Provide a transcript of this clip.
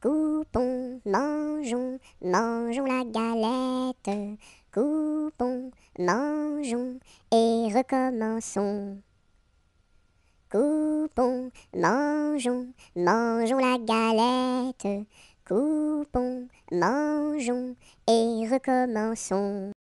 Coupons, mangeons, mangeons la galette. Coupons, mangeons et recommençons. Coupons, mangeons, mangeons la galette. Coupons, mangeons et recommençons.